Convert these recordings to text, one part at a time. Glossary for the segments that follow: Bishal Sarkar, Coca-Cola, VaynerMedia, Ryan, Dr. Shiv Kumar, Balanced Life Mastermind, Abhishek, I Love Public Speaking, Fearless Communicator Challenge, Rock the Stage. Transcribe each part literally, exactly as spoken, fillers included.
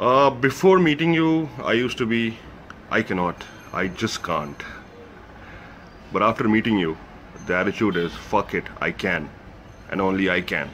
Uh, before meeting you, I used to be, I cannot, I just can't. But after meeting you, the attitude is, fuck it, I can. And only I can.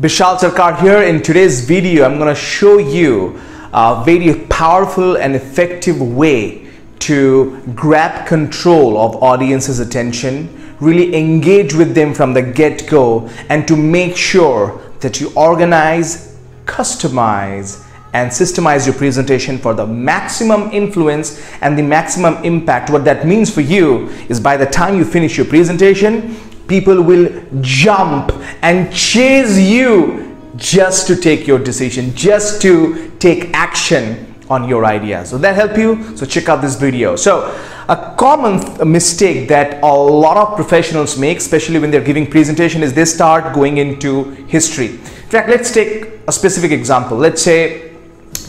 Bishal Sarkar here. In today's video, I'm going to show you a very powerful and effective way to grab control of audience's attention, really engage with them from the get-go, and to make sure that you organize, customize, and systemize your presentation for the maximum influence and the maximum impact. What that means for you is by the time you finish your presentation, people will jump and chase you just to take your decision, just to take action on your idea. So that help you? So check out this video. So a common mistake that a lot of professionals make, especially when they're giving presentation, is they start going into history. In fact, let's take a specific example. Let's say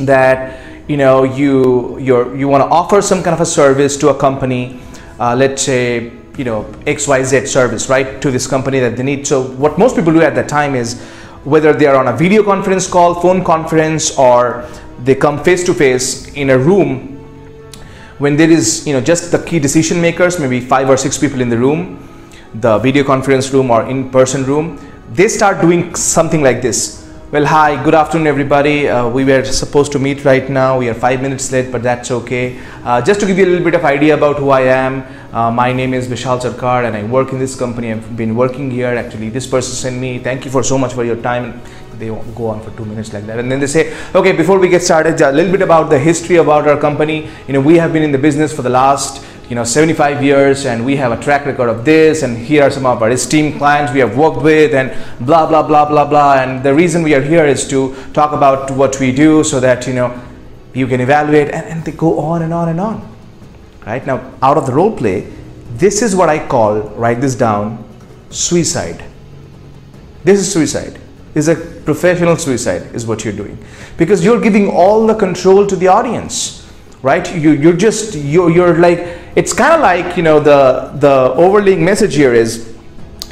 that you know you you're you want to offer some kind of a service to a company, uh, let's say you know X Y Z service, right, to this company that they need. So what most people do at that time is, whether they are on a video conference call, phone conference, or they come face to face in a room, when there is you know just the key decision makers, maybe five or six people in the room, the video conference room or in-person room, they start doing something like this. Well, hi, good afternoon, everybody. Uh, we were supposed to meet right now. We are five minutes late, but that's okay. Uh, just to give you a little bit of idea about who I am, uh, my name is Bishal Sarkar and I work in this company. I've been working here. Actually, this person sent me, thank you for so much for your time. They go on for two minutes like that, and then they say, okay, before we get started, a little bit about the history about our company. You know, we have been in the business for the last you know seventy-five years, and we have a track record of this, and here are some of our esteemed clients we have worked with, and blah blah blah blah blah, and the reason we are here is to talk about what we do so that you know you can evaluate, and, and they go on and on and on. Right now, out of the role play, this is what I call, write this down, suicide. This is suicide. This is a professional suicide is what you're doing, because you're giving all the control to the audience. Right, you you're just you're, you're like, it's kind of like you know the the overlaying message here is,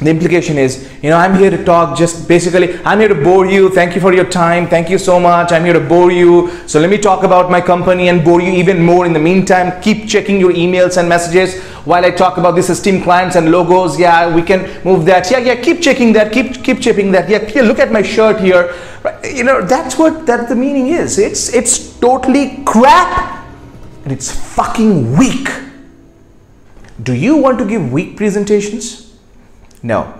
the implication is, you know I'm here to talk, just basically I'm here to bore you, thank you for your time, thank you so much, I'm here to bore you, so let me talk about my company and bore you even more. In the meantime, keep checking your emails and messages while I talk about this esteemed clients and logos. Yeah, we can move that. Yeah, yeah, keep checking that, keep keep checking that. Yeah, here, look at my shirt here. You know, that's what that the meaning is. It's it's totally crap. And it's fucking weak. Do you want to give weak presentations? No.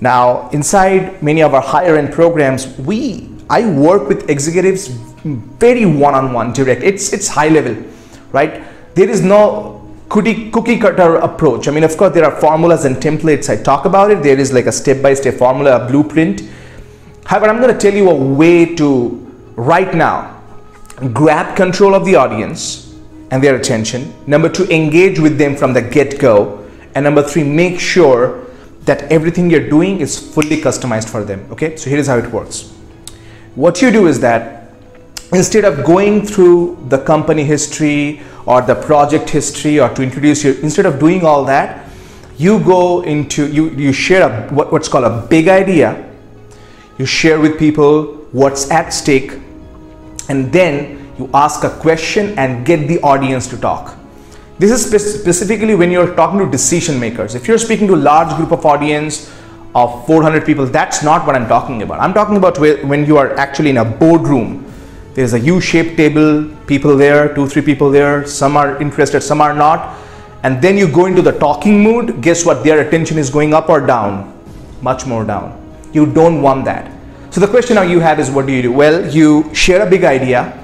Now, inside many of our higher end programs, we I work with executives very one-on-one, direct. It's it's high level, right? There is no cookie cookie cutter approach. I mean, of course, there are formulas and templates. I talk about it. There is like a step-by-step formula, a blueprint. However, I'm going to tell you a way to right now grab control of the audience and their attention. Number two, engage with them from the get-go. And number three, make sure that everything you're doing is fully customized for them. Okay, so here's how it works. What you do is that instead of going through the company history or the project history or to introduce your, instead of doing all that, you go into, you, you share a, what, what's called a big idea. You share with people what's at stake, and then you ask a question and get the audience to talk. This is spe specifically when you're talking to decision makers. If you're speaking to a large group of audience of four hundred people, that's not what I'm talking about. I'm talking about where, when you are actually in a boardroom. There's a U-shaped table, people there, two, three people there. Some are interested, some are not. And then you go into the talking mood. Guess what? Their attention is going up or down? Much more down. You don't want that. So the question now you have is, what do you do? Well, you share a big idea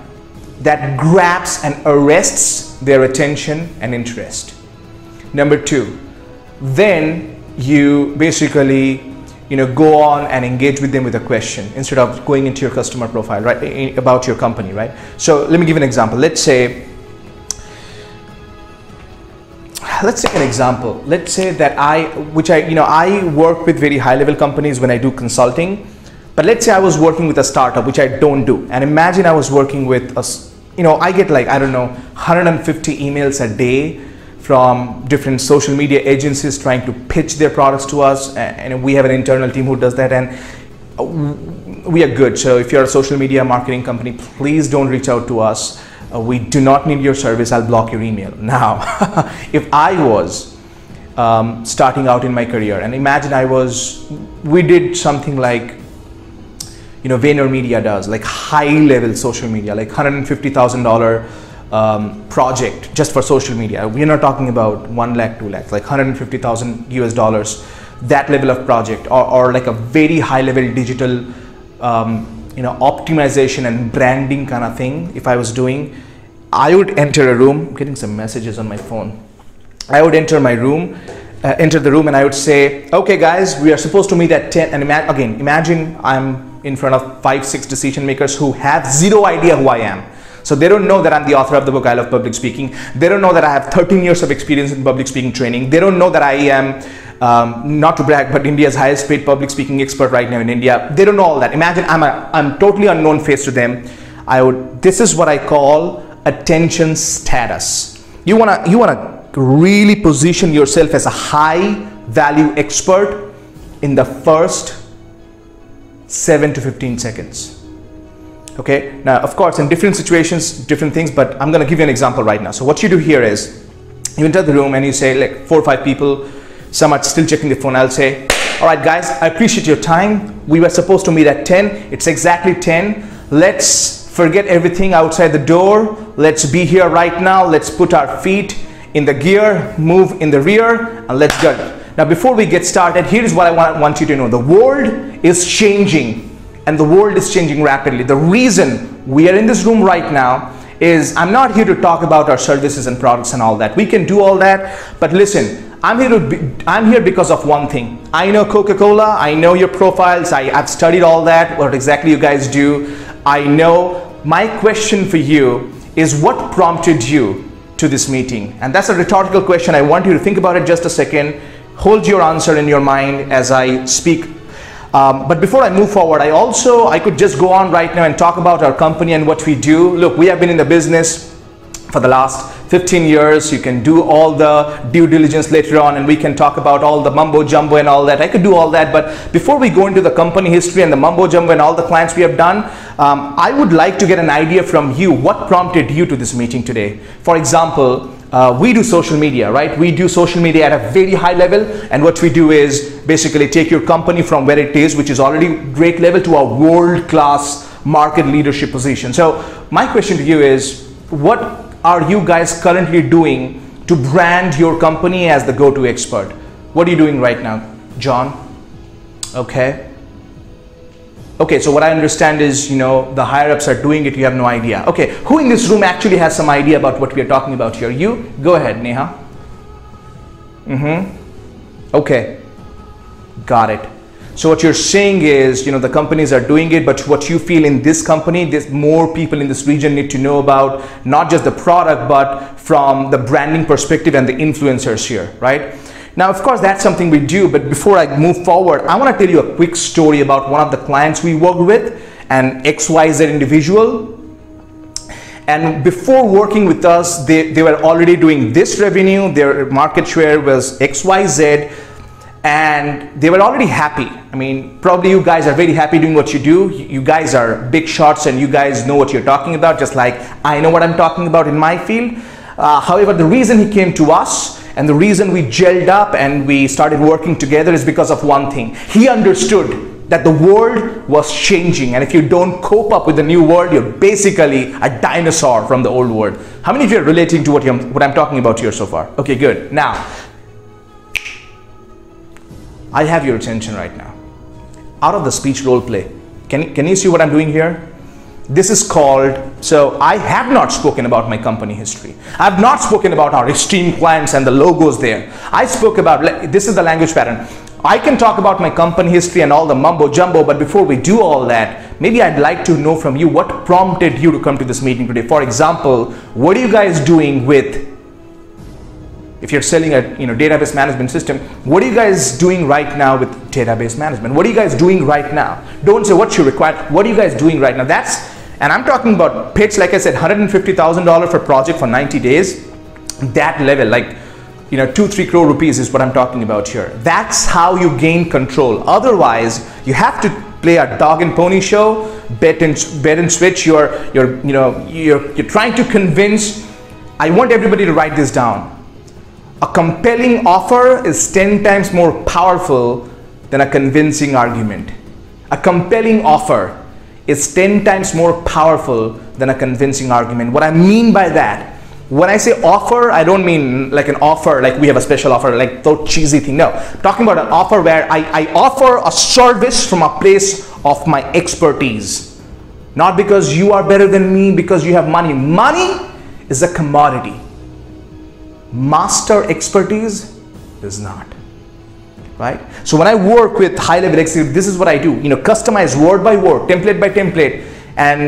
that grabs and arrests their attention and interest. Number two, then you basically you know go on and engage with them with a question instead of going into your customer profile, right, about your company, right? So let me give an example. Let's say let's take an example. Let's say that I which I you know I work with very high level companies when I do consulting. But let's say I was working with a startup, which I don't do. And imagine I was working with a, you know, I get like, I don't know, one hundred fifty emails a day from different social media agencies trying to pitch their products to us. And we have an internal team who does that. And we are good. So if you're a social media marketing company, please don't reach out to us. Uh, we do not need your service. I'll block your email. Now, if I was um, starting out in my career, and imagine I was, we did something like, you know, VaynerMedia does, like high level social media, like one hundred fifty thousand dollars um, project just for social media. We're not talking about one lakh, two lakhs, like one hundred fifty thousand US dollars, that level of project, or, or like a very high level digital, um, you know, optimization and branding kind of thing. If I was doing, I would enter a room, I'm getting some messages on my phone. I would enter my room, uh, enter the room, and I would say, okay guys, we are supposed to meet at ten. And ima again, imagine I'm in front of five, six decision makers who have zero idea who I am. So they don't know that I'm the author of the book, I Love Public Speaking. They don't know that I have thirteen years of experience in public speaking training. They don't know that I am, um, not to brag, but India's highest paid public speaking expert right now in India. They don't know all that. Imagine I'm a, I'm totally unknown face to them. I would, this is what I call attention status. You wanna, you wanna really position yourself as a high value expert in the first seven to fifteen seconds. Okay, now of course in different situations, different things, but I'm gonna give you an example right now. So what you do here is you enter the room and you say, like, four or five people, some are still checking the phone. I'll say, all right guys, I appreciate your time. We were supposed to meet at ten. It's exactly ten. Let's forget everything outside the door. Let's be here right now. Let's put our feet in the gear, move in the rear, and let's go. Now before we get started, here's what I want, want you to know. The world is changing. And the world is changing rapidly. The reason we are in this room right now is I'm not here to talk about our services and products and all that. We can do all that, but listen, I'm here to be, I'm here because of one thing. I know Coca-Cola, I know your profiles, I, I've studied all that, what exactly you guys do. I know. My question for you is, what prompted you to this meeting? And that's a rhetorical question. I want you to think about it just a second. Hold your answer in your mind as I speak. Um, but before I move forward, I also, I could just go on right now and talk about our company and what we do. Look, we have been in the business for the last fifteen years. You can do all the due diligence later on, and we can talk about all the mumbo jumbo and all that. I could do all that, but before we go into the company history and the mumbo jumbo and all the clients we have done, um, I would like to get an idea from you. What prompted you to this meeting today? For example, Uh, we do social media, right? We do social media at a very high level, and what we do is basically take your company from where it is, which is already great level, to a world-class market leadership position. So my question to you is, what are you guys currently doing to brand your company as the go-to expert? What are you doing right now, John? Okay. Okay, so what I understand is, you know, the higher-ups are doing it, you have no idea. Okay, who in this room actually has some idea about what we are talking about here? You? Go ahead, Neha. Mm-hmm. Okay. Got it. So what you're saying is, you know, the companies are doing it, but what you feel in this company, there's more people in this region need to know about, not just the product, but from the branding perspective and the influencers here, right? Now, of course, that's something we do, but before I move forward, I want to tell you a quick story about one of the clients we worked with, an X Y Z individual. And before working with us, they, they were already doing this revenue, their market share was X Y Z, and they were already happy. I mean, probably you guys are very happy doing what you do. You guys are big shots and you guys know what you're talking about, just like I know what I'm talking about in my field. Uh, however, the reason he came to us and the reason we gelled up and we started working together is because of one thing. He understood that the world was changing, and if you don't cope up with the new world, you're basically a dinosaur from the old world. How many of you are relating to what, you're, what I'm talking about here so far? Okay, good. Now, I have your attention right now. Out of the speech role play, can, can you see what I'm doing here? This is called, so I have not spoken about my company history. I have not spoken about our extreme clients and the logos there. I spoke about, this is the language pattern. I can talk about my company history and all the mumbo jumbo, but before we do all that, maybe I'd like to know from you what prompted you to come to this meeting today. For example, what are you guys doing with, if you're selling a you know, database management system, what are you guys doing right now with database management? What are you guys doing right now? Don't say what you require, what are you guys doing right now? That's, and I'm talking about pitch, like I said, one hundred fifty thousand dollars for project for ninety days, that level, like, you know, two, three crore rupees is what I'm talking about here. That's how you gain control. Otherwise, you have to play a dog and pony show, bet and bet and switch. You're you're you know you're you're trying to convince. I want everybody to write this down. A compelling offer is ten times more powerful than a convincing argument. A compelling offer is ten times more powerful than a convincing argument. What I mean by that, when I say offer, I don't mean like an offer, like we have a special offer, like that cheesy thing. No, I'm talking about an offer where I, I offer a service from a place of my expertise. Not because you are better than me, because you have money. Money is a commodity. Master expertise is not. Right? So when I work with high-level executives, this is what I do. You know, customize word by word, template by template, and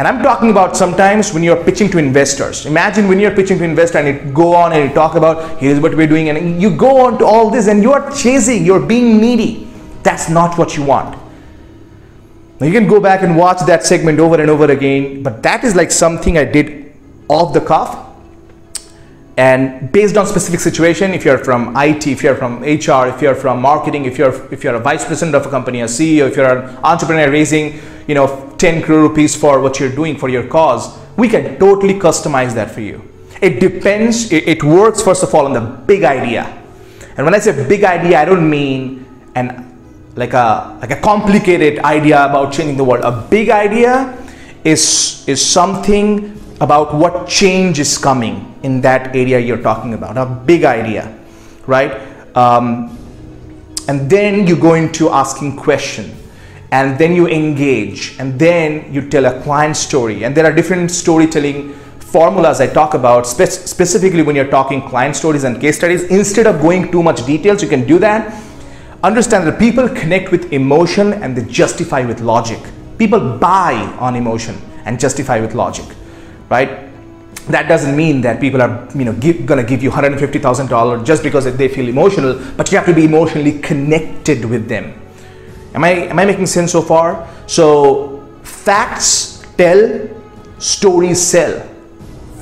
And I'm talking about sometimes when you're pitching to investors. Imagine when you're pitching to investors and you go on and you talk about here's what we're doing and you go on to all this and you're chasing, you're being needy. That's not what you want. Now you can go back and watch that segment over and over again, but that is like something I did off the cuff and based on specific situation. If you're from I T, if you're from H R, if you're from marketing, if you're if you're a vice president of a company, a C E O, if you're an entrepreneur raising, you know, ten crore rupees for what you're doing for your cause, we can totally customize that for you. It depends. It, it works first of all on the big idea. And when I say big idea, I don't mean an like a like a complicated idea about changing the world. A big idea is is something about what change is coming in that area you're talking about. A big idea, right? Um, and then you go into asking questions. And then you engage, and then you tell a client story. And there are different storytelling formulas I talk about, spe specifically when you're talking client stories and case studies. Instead of going too much details, you can do that. Understand that people connect with emotion and they justify with logic. People buy on emotion and justify with logic, right? That doesn't mean that people are, you know, give, gonna give you one hundred fifty thousand dollars just because they feel emotional, but you have to be emotionally connected with them. Am I, am I making sense so far? So facts tell, stories sell.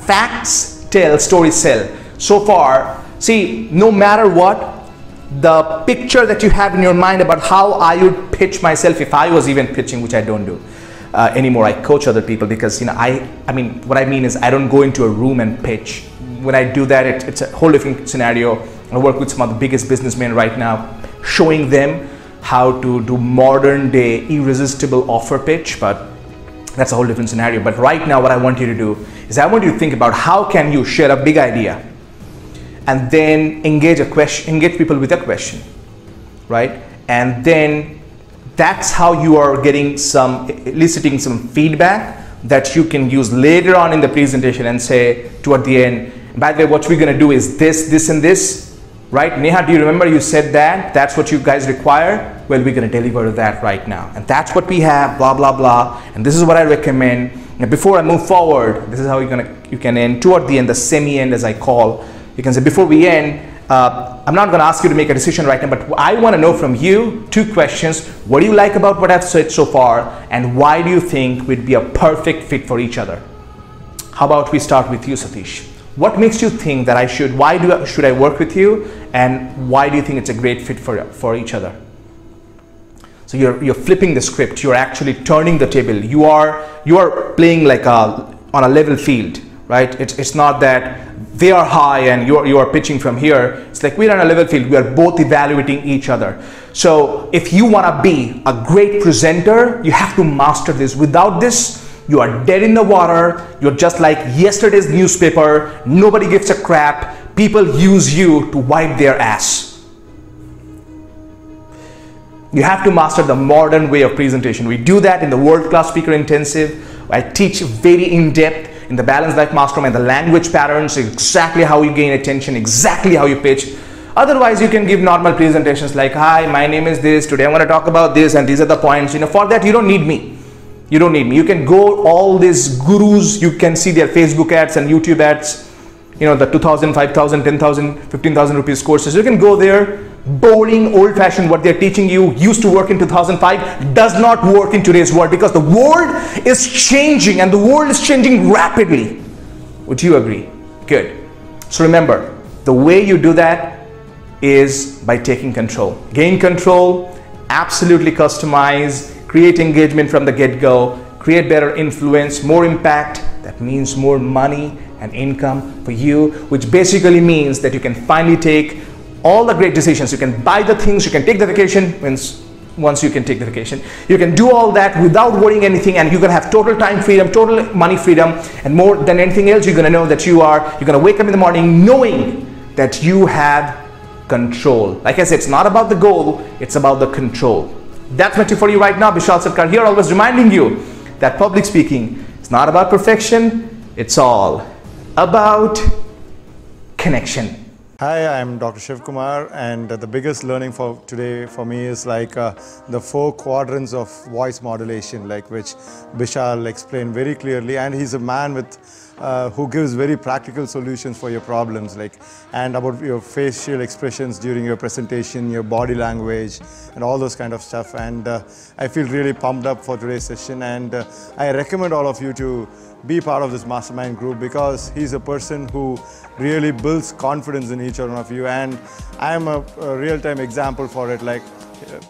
Facts tell, stories sell. So far, see, no matter what, the picture that you have in your mind about how I would pitch myself, if I was even pitching, which I don't do uh, anymore. I coach other people because, you know, I, I mean, what I mean is I don't go into a room and pitch. When I do that, it, it's a whole different scenario. I work with some of the biggest businessmen right now, showing them how to do modern day irresistible offer pitch, but that's a whole different scenario. But right now what I want you to do is I want you to think about how can you share a big idea and then engage a question, engage people with a question, right? And then that's how you are getting some, eliciting some feedback that you can use later on in the presentation and say toward the end, by the way, what we're going to do is this, this and this. Right? Neha, do you remember you said that? That's what you guys require? Well, we're going to deliver that right now. And that's what we have, blah, blah, blah. And this is what I recommend. Now, before I move forward, this is how you're gonna, you can end. Toward the end, the semi-end as I call, you can say, before we end, uh, I'm not going to ask you to make a decision right now, but I want to know from you two questions. What do you like about what I've said so far? And why do you think we'd be a perfect fit for each other? How about we start with you, Satish? What makes you think that I should, why do I, should I work with you, and why do you think it's a great fit for, for each other? So you're, you're flipping the script, you're actually turning the table, you are, you are playing like a, on a level field, right? It's, it's not that they are high and you're, you are pitching from here, it's like we're on a level field, we are both evaluating each other. So if you want to be a great presenter, you have to master this. Without this, you are dead in the water. You're just like yesterday's newspaper. Nobody gives a crap. People use you to wipe their ass. You have to master the modern way of presentation. We do that in the world-class speaker intensive. I teach very in-depth in the Balanced Life Mastermind, the language patterns, exactly how you gain attention, exactly how you pitch. Otherwise, you can give normal presentations like, hi, my name is this, today I'm going to talk about this, and these are the points. You know, for that, you don't need me. You don't need me. You can go all these gurus, you can see their Facebook ads and YouTube ads, you know, the two thousand, five thousand, ten thousand, fifteen thousand rupees courses. You can go there, boring, old fashioned, what they're teaching you used to work in two thousand five does not work in today's world because the world is changing and the world is changing rapidly. Would you agree? Good. So remember, the way you do that is by taking control. Gain control, absolutely customize, create engagement from the get-go, create better influence, more impact. That means more money and income for you, which basically means that you can finally take all the great decisions. You can buy the things, you can take the vacation, once, once you can take the vacation. You can do all that without worrying anything, and you're gonna have total time freedom, total money freedom, and more than anything else, you're gonna know that you are, you're gonna wake up in the morning knowing that you have control. Like I said, it's not about the goal, it's about the control. That's my tip for you right now. Bishal Sarkar here, always reminding you that public speaking is not about perfection, it's all about connection. Hi, I'm Doctor Shiv Kumar, and the biggest learning for today for me is like uh, the four quadrants of voice modulation, like which Bishal explained very clearly, and he's a man with uh, who gives very practical solutions for your problems, like and about your facial expressions during your presentation, your body language, and all those kind of stuff. And uh, I feel really pumped up for today's session, and uh, I recommend all of you to be part of this mastermind group, because he's a person who really builds confidence in each one of you, and I am a, a real-time example for it. Like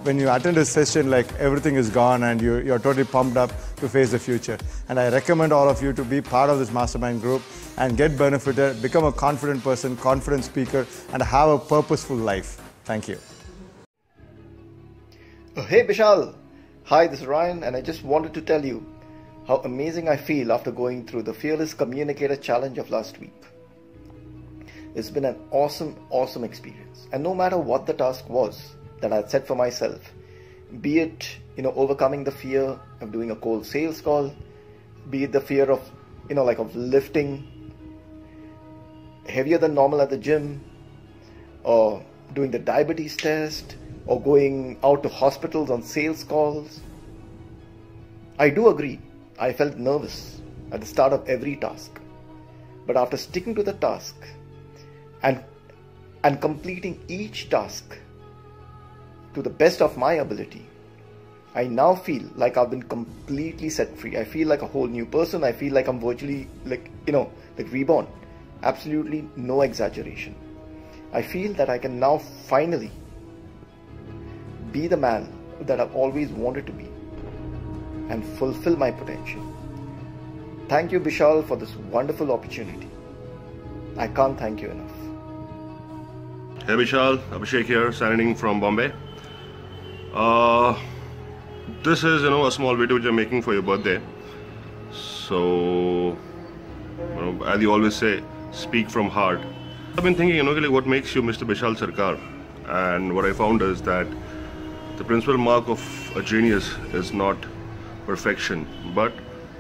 when you attend a session, like everything is gone and you, you're totally pumped up to face the future. And I recommend all of you to be part of this mastermind group and get benefited, become a confident person, confident speaker, and have a purposeful life. Thank you. Hey Bishal, hi, this is Ryan, and I just wanted to tell you how amazing I feel after going through the Fearless Communicator Challenge of last week. It's been an awesome, awesome experience. And no matter what the task was that I had set for myself, be it, you know, overcoming the fear of doing a cold sales call, be it the fear of, you know, like of lifting heavier than normal at the gym, or doing the diabetes test, or going out to hospitals on sales calls, I do agree. I felt nervous at the start of every task, but after sticking to the task and, and completing each task to the best of my ability, I now feel like I've been completely set free. I feel like a whole new person. I feel like I'm virtually like, you know, like reborn. Absolutely no exaggeration. I feel that I can now finally be the man that I've always wanted to be and fulfill my potential. Thank you, Bishal, for this wonderful opportunity. I can't thank you enough. Hey Bishal, Abhishek here, signing from Bombay. Uh, this is, you know, a small video which I'm making for your birthday. So, you know, as you always say, speak from heart. I've been thinking, you know, like what makes you Mister Bishal Sarkar, and what I found is that the principal mark of a genius is not perfection, but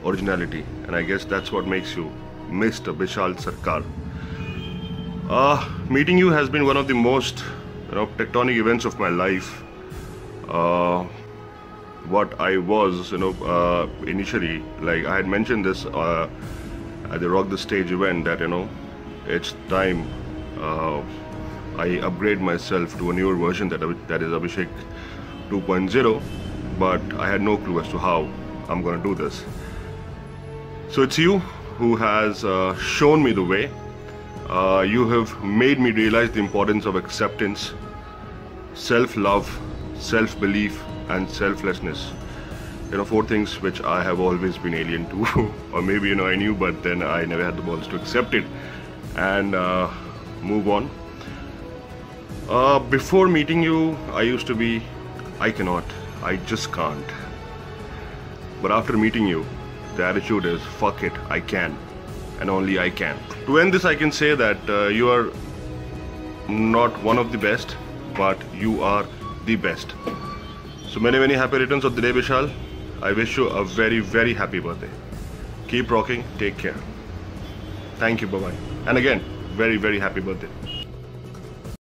originality, and I guess that's what makes you Mister Bishal Sarkar. Uh, meeting you has been one of the most, you know, tectonic events of my life. Uh, what I was, you know, uh, initially, like I had mentioned this uh, at the Rock the Stage event, that, you know, it's time uh, I upgrade myself to a newer version that that is Abhishek two point oh. But I had no clue as to how I'm gonna do this. So it's you who has uh, shown me the way. Uh, you have made me realize the importance of acceptance, self-love, self-belief, and selflessness. You know, four things which I have always been alien to, or maybe, you know, I knew, but then I never had the balls to accept it and uh, move on. Uh, before meeting you, I used to be, I cannot. I just can't. But after meeting you, the attitude is fuck it, I can, and only I can. To end this, I can say that uh, you are not one of the best, but you are the best. So many many happy returns of the day, Bishal. I wish you a very very happy birthday. Keep rocking, take care. Thank you, bye bye. And again, very very happy birthday.